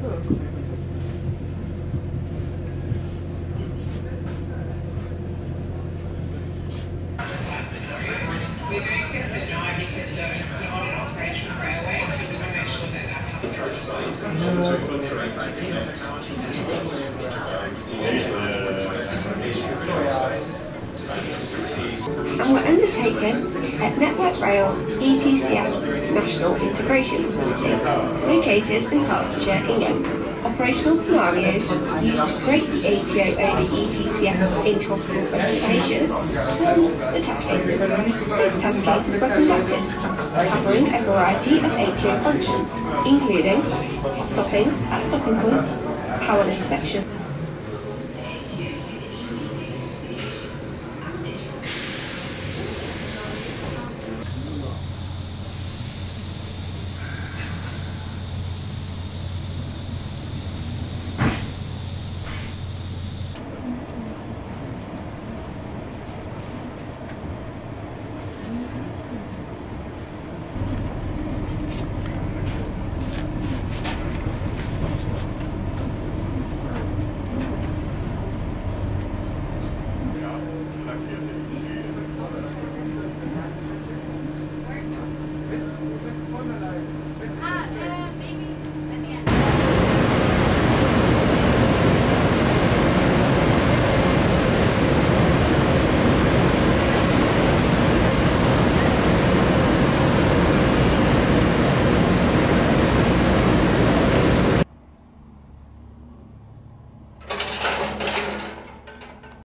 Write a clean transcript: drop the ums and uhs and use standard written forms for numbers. We're doing tests at night because it's not an operational railway, so we want to make sure that. And were undertaken at Network Rail's ETCS National Integration Facility, located in Hertfordshire, England. Operational scenarios used to create the ATO over ETCS interoperable specifications formed the test cases. 6 test cases were conducted, covering a variety of ATO functions, including stopping at stopping points, powerless sections.